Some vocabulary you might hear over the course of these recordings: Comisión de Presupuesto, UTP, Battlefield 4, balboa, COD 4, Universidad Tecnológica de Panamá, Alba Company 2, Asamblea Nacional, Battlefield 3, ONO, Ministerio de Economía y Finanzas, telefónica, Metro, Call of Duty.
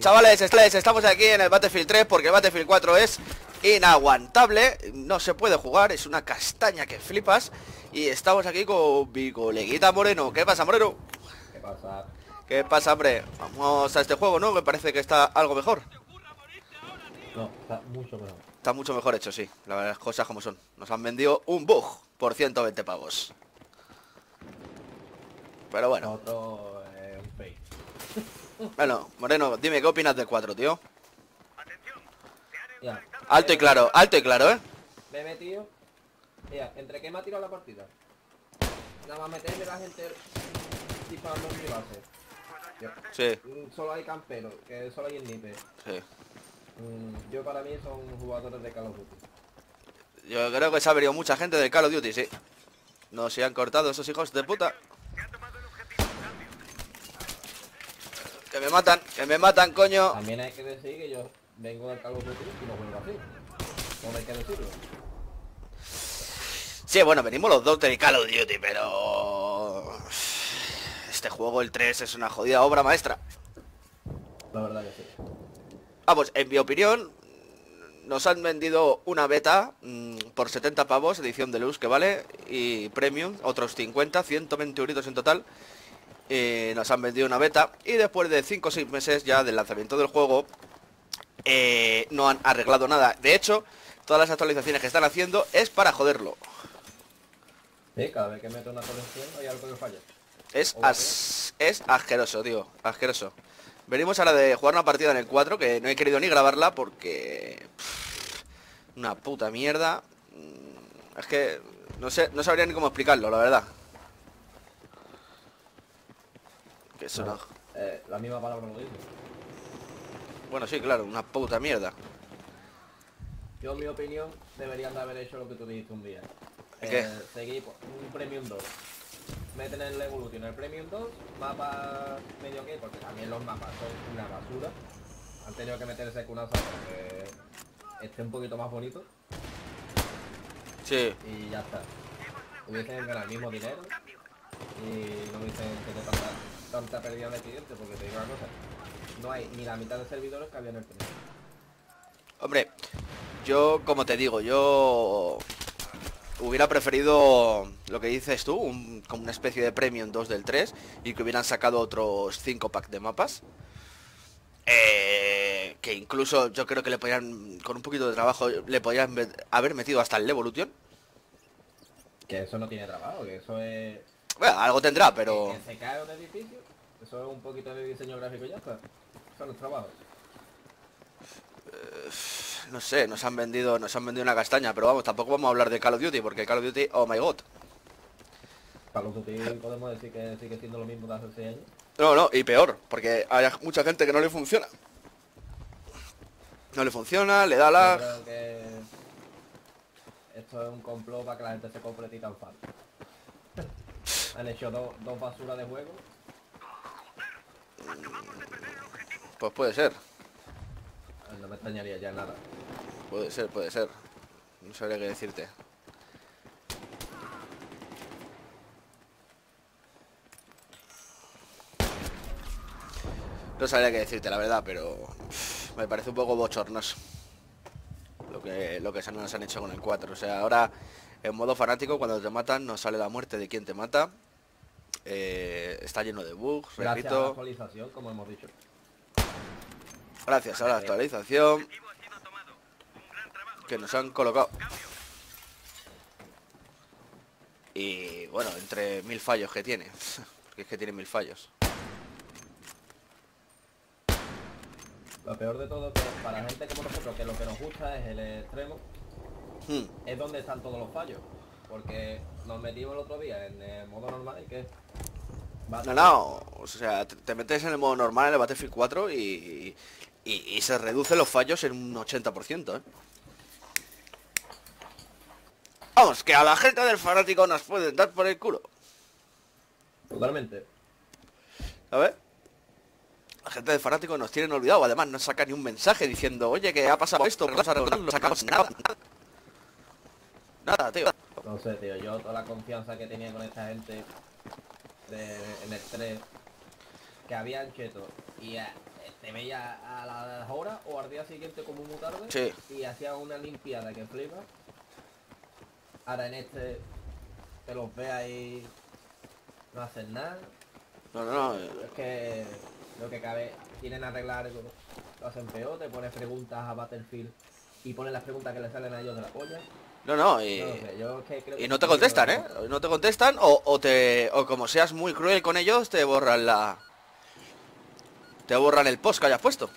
chavales, estamos aquí en el Battlefield 3 porque el Battlefield 4 es inaguantable. No se puede jugar, es una castaña que flipas. Y estamos aquí con mi coleguita Moreno. ¿Qué pasa, Moreno? ¿Qué pasa? ¿Qué pasa, hombre? Vamos a este juego, ¿no? Me parece que está algo mejor. No, está mucho mejor. Está mucho mejor hecho, sí. La verdad, las cosas como son. Nos han vendido un bug por 120 pavos. Pero bueno. Otro, un fake. Bueno, Moreno, dime, ¿qué opinas del 4, tío? Ya. Alto y claro, ¿eh? Me he metido. Mira, ¿entre qué me ha tirado la partida? Nada más meterme la gente disparando en mi base. Sí. Solo hay camperos, que solo hay el nipe. Sí. Yo para mí son jugadores de Call of Duty. Yo creo que se ha venido mucha gente de Call of Duty, sí. No se han cortado esos hijos de puta. Que me matan, coño. También hay que decir que yo vengo del Call of Duty y no vuelvo así. No hay que decirlo. Sí, bueno, venimos los dos del Call of Duty, pero... este juego, el 3, es una jodida obra maestra. La verdad que sí. Ah, pues, en mi opinión, nos han vendido una beta por 70 pavos, edición de luz que vale, y premium, otros 50, 120 euros en total. Nos han vendido una beta y después de 5 o 6 meses ya del lanzamiento del juego no han arreglado nada. De hecho, todas las actualizaciones que están haciendo es para joderlo. Sí, cada vez que meto una colección hay algo que falla. Es asqueroso, tío, asqueroso. Venimos ahora de jugar una partida en el 4 que no he querido ni grabarla porque... una puta mierda. Es que no sé, no sabría ni cómo explicarlo, la verdad. Que eso no, la misma palabra lo dice. Bueno, sí, claro, una puta mierda. Yo, en mi opinión, deberían de haber hecho lo que tú dijiste un día. ¿Qué? Seguir un Premium 2. Meten en la Evolution el Premium 2, mapa medio que, porque también los mapas son una basura. Han tenido que meterse con una sala que esté un poquito más bonito. Sí. Y ya está. Hubiesen ganado el mismo dinero y no hubiesen tenido tanta pérdida de clientes, porque te digo una cosa, no hay ni la mitad de servidores que había en el primer. Hombre, yo como te digo, yo hubiera preferido lo que dices tú, como una especie de Premium 2 del 3 y que hubieran sacado otros 5 packs de mapas. Que incluso yo creo que le podrían, con un poquito de trabajo, le podrían haber metido hasta el Evolution. Que eso no tiene trabajo, que eso es... Bueno, algo tendrá, pero... Que se cae un edificio, eso es un poquito de diseño gráfico y ya está. Son los trabajos. No sé, nos han vendido una castaña, pero vamos, tampoco vamos a hablar de Call of Duty, porque Call of Duty, oh my god. Call of Duty podemos decir que sigue siendo lo mismo de hace 6 años. No, no, y peor, porque hay mucha gente que no le funciona. No le funciona, le da lag. Yo creo que esto es un complot para que la gente se compre Titan Farm. Han hecho dos basuras de juego. Pues puede ser. No me extrañaría ya nada. Puede ser, puede ser. No sabría qué decirte. No sabría qué decirte, la verdad, pero... me parece un poco bochornoso lo que nos han hecho con el 4. O sea, ahora... en modo fanático, cuando te matan no sale la muerte de quien te mata. Está lleno de bugs, repito. Gracias a la actualización, como hemos dicho. Gracias a la actualización que nos han colocado. Y bueno, entre 1000 fallos que tiene. Porque es que tiene 1000 fallos. Lo peor de todo es que para gente como nosotros, que lo que nos gusta es el extremo, es donde están todos los fallos. Porque nos metimos el otro día en el modo normal y que... No, o sea, te metes en el modo normal en el Battlefield 4 y se reducen los fallos en un 80%, ¿eh? Vamos, que a la gente del fanático nos pueden dar por el culo. Totalmente. A ver, la gente del fanático nos tienen olvidado. Además, no saca ni un mensaje diciendo: oye, que ha pasado esto, vamos a recordar, no sacamos nada. Nada, tío. No sé, tío, yo toda la confianza que tenía con esta gente en el 3, que habían cheto, y de media a las horas o al día siguiente como muy tarde, sí. Y hacía una limpiada que flipa. Ahora en este te los veas y no hacen nada. No. Es que lo que cabe, quieren arreglar algo, lo hacen peor, te ponen preguntas a Battlefield y ponen las preguntas que le salen a ellos de la polla. Y no te contestan, ¿eh? No te contestan o como seas muy cruel con ellos, te borran la... Te borran el post que hayas puesto.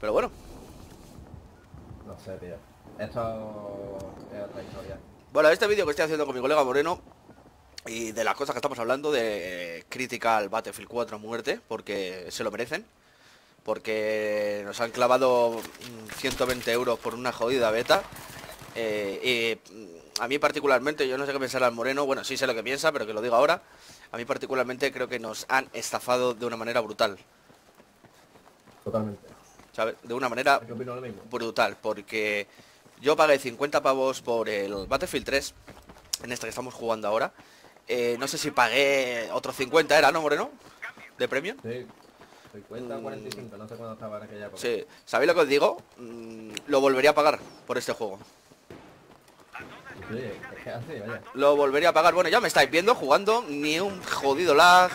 Pero bueno. No sé, tío. Esto es otra historia. Bueno, este vídeo que estoy haciendo con mi colega Moreno y de las cosas que estamos hablando de crítica al Battlefield 4 a muerte, porque se lo merecen. Porque nos han clavado 120 euros por una jodida beta. A mí particularmente, yo no sé qué pensar al Moreno. Bueno, sí sé lo que piensa, pero que lo digo ahora. A mí particularmente creo que nos han estafado de una manera brutal. Totalmente. ¿Sabes? De una manera brutal. Porque yo pagué 50 pavos por el Battlefield 3, en este que estamos jugando ahora. No sé si pagué otros 50, ¿era, no, Moreno? ¿De premio? Sí. 50, 45, no sé cuándo estaba en aquella época. Sí, ¿sabéis lo que os digo? Lo volvería a pagar por este juego. Sí, es que así, vaya. Lo volvería a pagar. Bueno, ya me estáis viendo jugando, ni un jodido lag,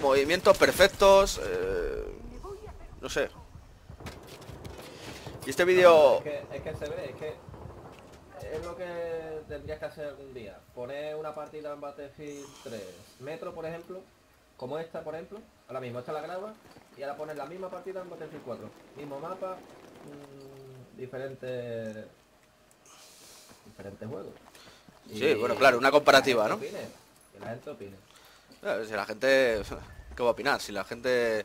movimientos perfectos, no sé. Y este vídeo... Es que se ve, es que... Es lo que tendrías que hacer algún día. Poner una partida en Battlefield 3 Metro, por ejemplo. Como esta, por ejemplo. Ahora mismo esta la graba. Y ahora poner la misma partida en Battlefield 4. Mismo mapa. Diferentes juegos. Sí, y, bueno, claro, una comparativa, ¿no? Que la gente opine. Si la gente... ¿Qué va a opinar? Si la gente...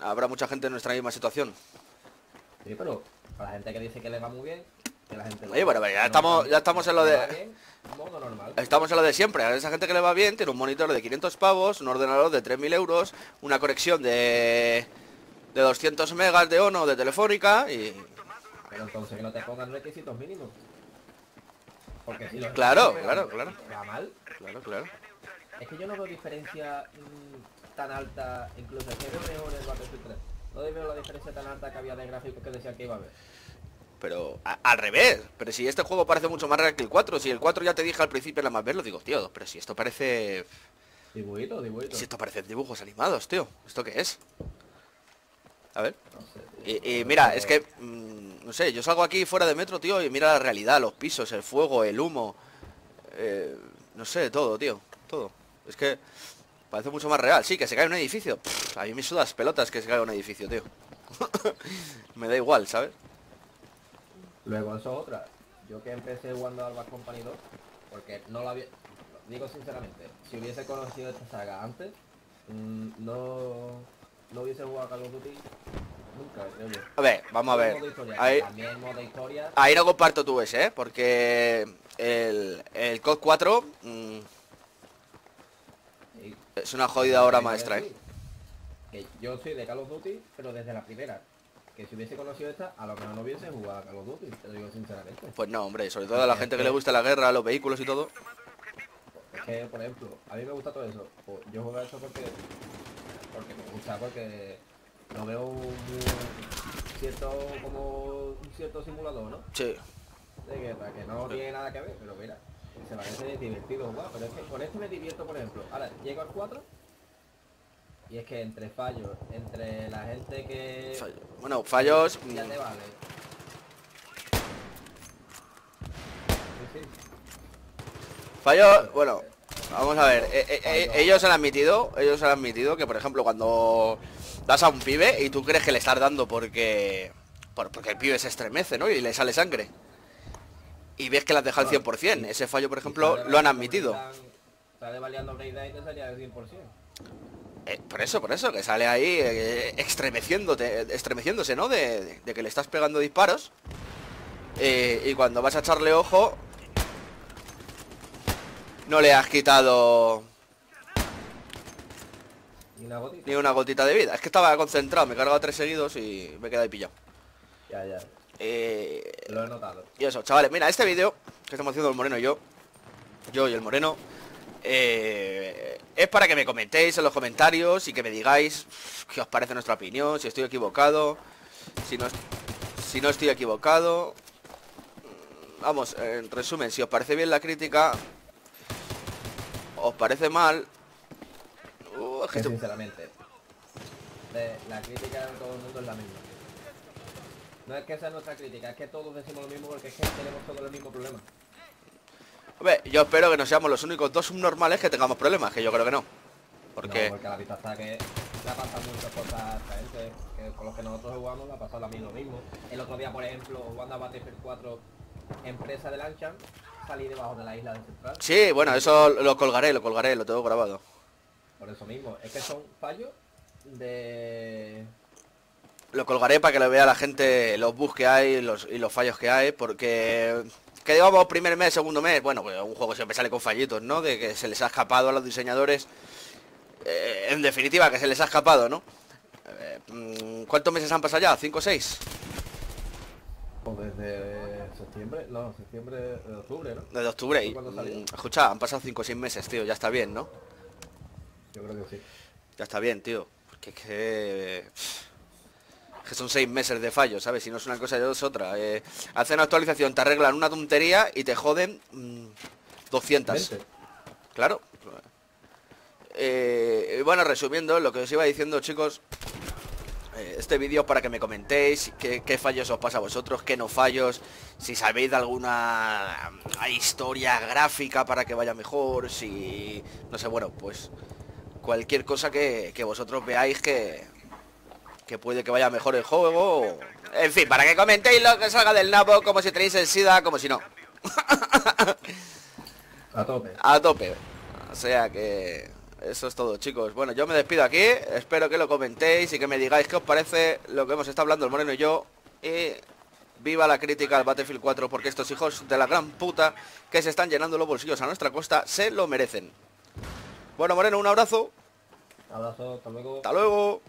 Habrá mucha gente en nuestra misma situación. Sí, pero para la gente que dice que le va muy bien... Oye, bueno, ya estamos en lo de... Modo normal. Estamos en lo de siempre. A esa gente que le va bien tiene un monitor de 500 pavos, un ordenador de 3.000 euros, una conexión de 200 megas de ONO de telefónica y... Pero entonces que no te pongan requisitos mínimos. Porque si los... Claro. ¿Va mal? Claro. Es que yo no veo diferencia tan alta, incluso que veo mejor el Battlefield 3. No veo la diferencia tan alta que había de gráficos que decía que iba a haber. Pero al revés, pero si este juego parece mucho más real que el 4, si el 4 ya te dije al principio nada más verlo, digo, tío, pero si esto parece... Dibujito. Si esto parece dibujos animados, tío, ¿esto qué es? A ver. No sé, y mira, es que, no sé, yo salgo aquí fuera de Metro, tío, y mira la realidad, los pisos, el fuego, el humo, no sé, todo, tío, todo. Es que parece mucho más real, sí, que se cae un edificio. A mí me sudas pelotas que se caiga un edificio, tío. Me da igual, ¿sabes? Luego eso es otra. Yo que empecé jugando a Alba Company 2, porque no la había... Digo sinceramente, si hubiese conocido esta saga antes, no hubiese jugado a Call of Duty nunca, creo yo. A ver, vamos a ver. También modo historia. Ahí no comparto tú ese, ¿eh? Porque el COD 4 es una jodida obra maestra, ¿eh? Que yo soy de Call of Duty, pero desde la primera. Que si hubiese conocido esta, a lo mejor no hubiese jugado a Call of Duty, te lo digo sinceramente. Pues no, hombre, sobre todo a la gente que le gusta la guerra, los vehículos y todo. Es que, por ejemplo, a mí me gusta todo eso. Yo juego a eso porque me gusta, porque lo veo como un cierto simulador, ¿no? Sí. De guerra, que no tiene nada que ver, pero mira, se parece divertido jugar, pero es que con este me divierto, por ejemplo. Ahora, llego al 4. Y es que entre fallos, entre la gente que... Bueno, fallos... Ya te vale. Sí. Fallos, bueno, vamos a ver. Ellos han admitido que, por ejemplo, cuando das a un pibe y tú crees que le estás dando porque el pibe se estremece, ¿no? Y le sale sangre. Y ves que las deja al 100%. Ese fallo, por ejemplo, lo han admitido. Está devaleando breakdown y te salía al 100%. Por eso, que sale ahí estremeciéndose, ¿no? De que le estás pegando disparos. Y cuando vas a echarle ojo, no le has quitado ni una gotita de vida. Es que estaba concentrado, me he cargado 3 seguidos y me he quedado ahí pillado. Ya. Lo he notado. Y eso, chavales, mira, este vídeo que estamos haciendo el Moreno y yo yo y el Moreno, es para que me comentéis en los comentarios y que me digáis qué os parece nuestra opinión, si estoy equivocado, si no estoy equivocado. Vamos, en resumen, si os parece bien la crítica, os parece mal. Que sinceramente la crítica de todo el mundo es la misma. No es que sea nuestra crítica, es que todos decimos lo mismo porque es que tenemos todos el mismo problema. Hombre, yo espero que no seamos los únicos dos subnormales que tengamos problemas, que yo creo que no. Porque, no, porque la pista está que la ha pasado muchas cosas gente que con los que nosotros jugamos, la ha pasado lo mismo. El otro día, por ejemplo, jugando a Battlefield 4, empresa de lancha, salí debajo de la isla de Central. Sí, bueno, eso lo colgaré, lo tengo grabado. Por eso mismo, es que son fallos de... Lo colgaré para que lo vea la gente, los bugs que hay y los fallos que hay, porque... Que digamos primer mes, segundo mes, bueno, pues un juego siempre sale con fallitos, ¿no? De que se les ha escapado a los diseñadores, en definitiva, que se les ha escapado, ¿no? ¿Cuántos meses han pasado ya? ¿5 o 6? Pues desde septiembre, no, septiembre, de octubre, ¿no? Desde octubre, y... Escucha, han pasado 5 o 6 meses, tío, ya está bien, ¿no? Yo creo que sí. Ya está bien, tío. Porque es que son 6 meses de fallo, ¿sabes? Si no es una cosa, ya es otra. Hacen una actualización, te arreglan una tontería y te joden 200. 20. Claro. Bueno, resumiendo, lo que os iba diciendo, chicos, este vídeo es para que me comentéis qué fallos os pasa a vosotros, qué no fallos, si sabéis de alguna historia gráfica para que vaya mejor, si... No sé, bueno, pues... Cualquier cosa que vosotros veáis que puede que vaya mejor el juego o... En fin, para que comentéis lo que salga del nabo, como si tenéis el SIDA, como si no. A tope. A tope. O sea que eso es todo, chicos. Bueno, yo me despido aquí. Espero que lo comentéis y que me digáis qué os parece lo que hemos estado hablando el Moreno y yo. Y viva la crítica al Battlefield 4, porque estos hijos de la gran puta que se están llenando los bolsillos a nuestra costa se lo merecen. Bueno, Moreno, un abrazo. Abrazo, hasta luego. Hasta luego.